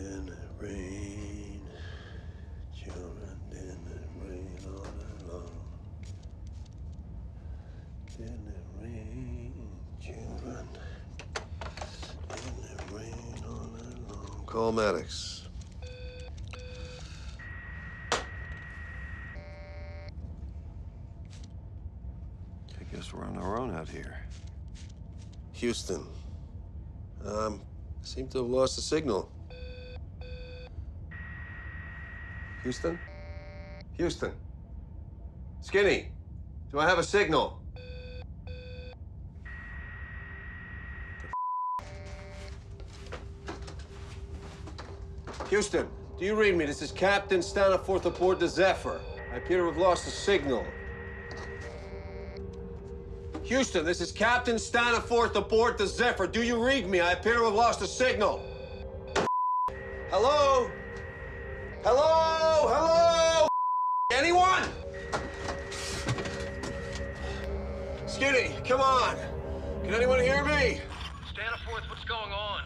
in the rain, children in the rain all alone. In the rain, children in the rain all alone. Call Maddox. We're on our own out here. Houston. Seem to have lost the signal. Houston? Houston? Skinny, do I have a signal? Houston, do you read me? This is Captain Stanaforth aboard the Zephyr. I appear to have lost the signal. Houston, this is Captain Stanaforth aboard the Zephyr. Do you read me? I appear to have lost a signal. Hello? Hello? Hello? Anyone? Skinny, come on. Can anyone hear me? Stanaforth, what's going on?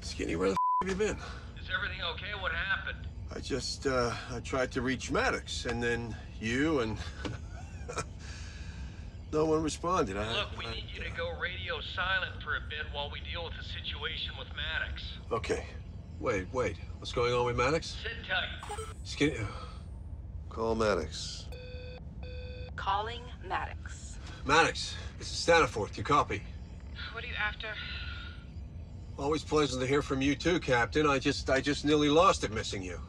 Skinny, where the have you been? Is everything okay? What happened? I just, I tried to reach Maddox, and then you and... No one responded. Look, we need you to go radio silent for a bit while we deal with the situation with Maddox. Okay. Wait. What's going on with Maddox? Sit tight. Skinny. Call Maddox. Calling Maddox. Maddox, this is Stanaforth. You copy? What are you after? Always pleasant to hear from you too, Captain. I just nearly lost it missing you.